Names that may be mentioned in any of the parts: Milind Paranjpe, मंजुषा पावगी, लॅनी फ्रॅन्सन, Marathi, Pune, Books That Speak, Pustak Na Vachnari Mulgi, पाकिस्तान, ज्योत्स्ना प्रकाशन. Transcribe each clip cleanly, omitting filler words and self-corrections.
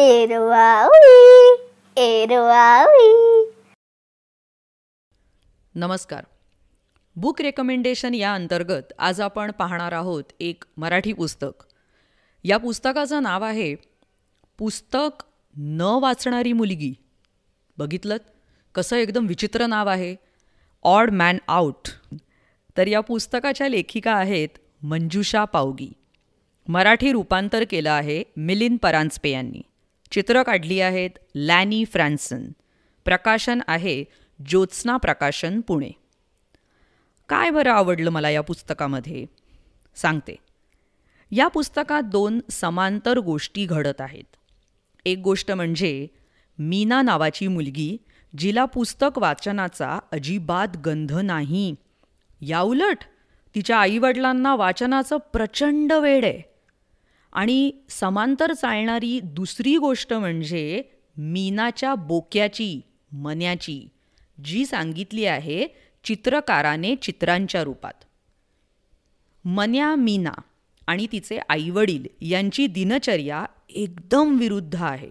एरवावी एरवावी। नमस्कार. Book recommendation या अंतर्गत आज आपण पाहणार आहोत एक मराठी पुस्तक. या पुस्तकाचं नाव आहे पुस्तक न वाचणारी मुलगी. बघितलं कसं एकदम विचित्र नाव आहे, ऑड मॅन आउट. तर या पुस्तकाच्या लेखिका आहेत मंजुषा पावगी. मराठी रूपांतर केलं आहे मिलिंद परांजपे यांनी. चित्र काढली आहेत लॅनी फ्रॅन्सन. प्रकाशन आहे ज्योत्स्ना प्रकाशन पुणे. काय बरं आवडलं मला या पुस्तकामध्ये, सांगते. या पुस्तकात दोन समांतर गोष्टी घडत आहेत. एक गोष्ट म्हणजे मीना नावाची मुलगी, जिला पुस्तक वाचनाचा अजिबात गंध नाही. याउलट तिच्या आईवडिलांना वाचनाचं प्रचंड वेड आहे. आणि समांतर चालणारी दुसरी गोष्ट म्हणजे मीनाच्या बोक्याची, मन्याची, जी सांगितली आहे चित्रकाराने चित्रांच्या रूपात. मन्या, मीना आणि तिचे आईवडील यांची दिनचर्या एकदम विरुद्ध आहे.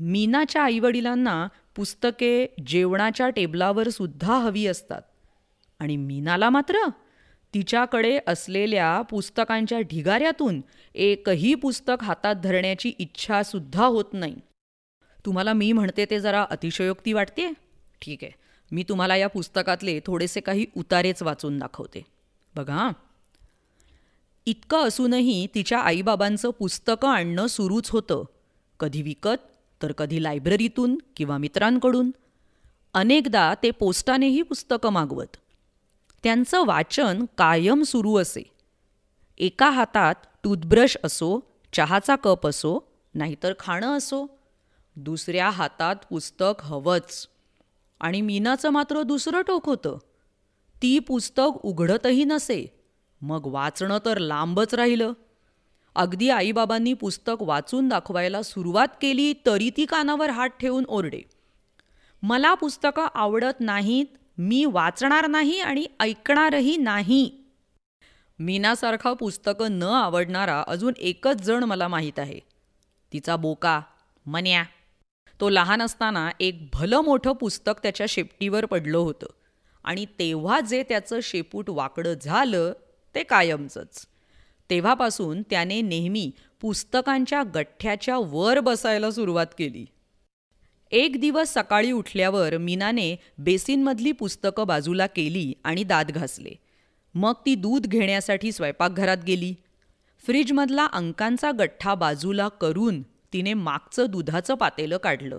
मीनाच्या आईवडिलांना पुस्तके जेवणाच्या टेबलावर सुद्धा हवी असतात आणि मीनाला मात्र तिच्याकडे असलेल्या पुस्तकांच्या ढिगाऱ्यातून एकही पुस्तक हातात धरण्याची इच्छासुद्धा होत नाही. तुम्हाला मी म्हणते ते जरा अतिशयोक्ती वाटते, ठीक आहे. मी तुम्हाला या पुस्तकातले थोडेसे काही उतारेच वाचून दाखवते. बघा. इतकं असूनही तिच्या आईबाबांचं पुस्तकं आणणं सुरूच होतं, कधी विकत तर कधी लायब्ररीतून किंवा मित्रांकडून. अनेकदा ते पोस्टानेही पुस्तकं मागवत. त्यांचं वाचन कायम सुरू असे. एका हातात टूथब्रश असो, चहाचा कप असो, नाहीतर खाणं असो, दुसऱ्या हातात पुस्तक हवंच. आणि मीनाचं मात्र दुसरं टोक होतं. ती पुस्तक उघडतही नसे. मग वाचणं तर लांबच राहिलं. अगदी आईबाबांनी पुस्तक वाचून दाखवायला सुरुवात केली तरी ती कानावर हात ठेवून ओरडे. मला पुस्तकं आवडत नाहीत, मी वाचणार नाही आणि ऐकणारही नाही. मीनासारखा पुस्तकं न आवडणारा अजून एकच जण मला माहीत आहे, तिचा बोका मन्या. तो लहान असताना एक भलं मोठं पुस्तक त्याच्या शेपटीवर पडलं होतं आणि तेव्हा जे त्याचं शेपूट वाकडं झालं ते कायमचंच. तेव्हापासून त्याने नेहमी पुस्तकांच्या गठ्ठ्याच्या वर बसायला सुरुवात केली. एक दिवस सकाळी उठल्यावर मीनाने बेसिनमधली पुस्तकं बाजूला केली आणि दात घासले. मग ती दूध घेण्यासाठी स्वयंपाकघरात गेली. फ्रीजमधला अंकांचा गठ्ठा बाजूला करून तिने मागचं दुधाचं पातेलं काढलं.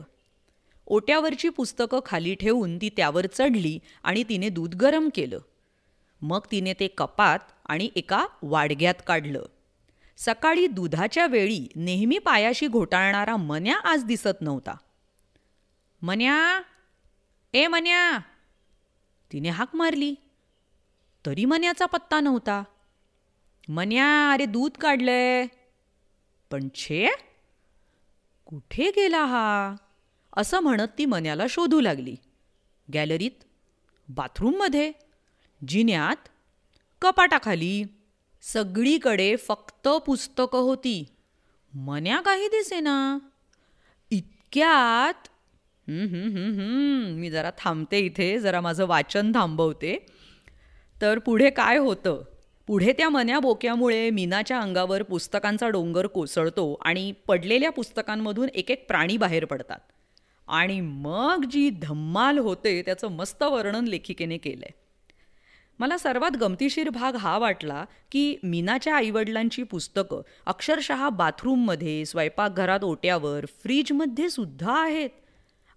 ओट्यावरची पुस्तकं खाली ठेवून ती त्यावर चढली आणि तिने दूध गरम केलं. मग तिने ते कपात आणि एका वाडग्यात काढलं. सकाळी दुधाच्या वेळी नेहमी पायाशी घोटाळणारा मन्या आज दिसत नव्हता. मन्या, ए मन्या, तिने हाक मारली तरी मन्याचा पत्ता नव्हता. मन्या, अरे दूध काढलंय. पण छे, कुठे गेला हा, असं म्हणत ती मन्याला शोधू लागली. गॅलरीत, बाथरूममध्ये, जिन्यात, कपाटाखाली, सगळीकडे फक्त पुस्तकं होती. मन्या काही दिसेना. इतक्यात मी जरा थांबते इथे, जरा माझं वाचन थांबवते. तर पुढे काय होतं, पुढे त्या मन्या बोक्यामुळे मीनाच्या अंगावर पुस्तकांचा डोंगर कोसळतो आणि पडलेल्या पुस्तकांमधून एक एक प्राणी बाहेर पडतात. आणि मग जी धम्माल होते त्याचं मस्त वर्णन लेखिकेने केलं आहे. मला सर्वात गमतीशीर भाग हा वाटला की मीनाच्या आईवडिलांची पुस्तकं अक्षरशः बाथरूममध्ये, स्वयंपाकघरात, ओट्यावर, फ्रीजमध्ये सुद्धा आहेत.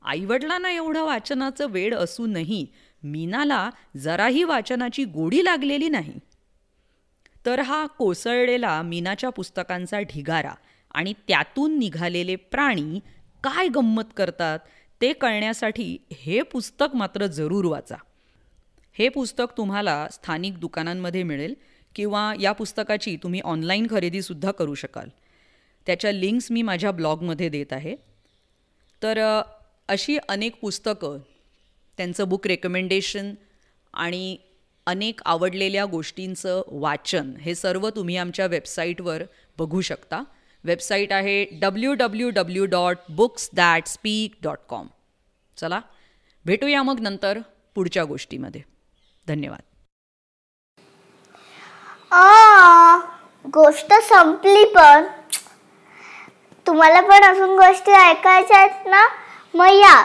आईवडिलांना एवढं वाचनाचं वेड असूनही मीनाला जराही वाचनाची गोडी लागलेली नाही. तर हा कोसळलेला मीनाच्या पुस्तकांचा ढिगारा आणि त्यातून निघालेले प्राणी काय गंमत करतात ते कळण्यासाठी हे पुस्तक मात्र जरूर वाचा. हे पुस्तक तुम्हाला स्थानिक दुकानांमध्ये मिळेल किंवा या पुस्तकाची तुम्ही ऑनलाईन खरेदीसुद्धा करू शकाल. त्याच्या लिंक्स मी माझ्या ब्लॉगमध्ये देत आहे. तर अशी अनेक पुस्तकं, त्यांचं बुक रेकमेंडेशन आणि अनेक आवडलेल्या गोष्टींचं वाचन हे सर्व तुम्ही आमच्या वेबसाईटवर बघू शकता. वेबसाईट आहे www.booksthatspeak.com. चला भेटूया मग नंतर पुढच्या गोष्टीमध्ये. धन्यवाद. गोष्ट संपली, पण तुम्हाला पण अजून गोष्टी ऐकायच्या आहेत ना, मग या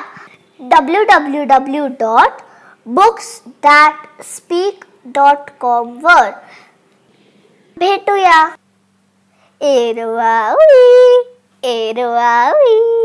www.booksthatspeak.com वर भेटूया. एरवावी एरवावी.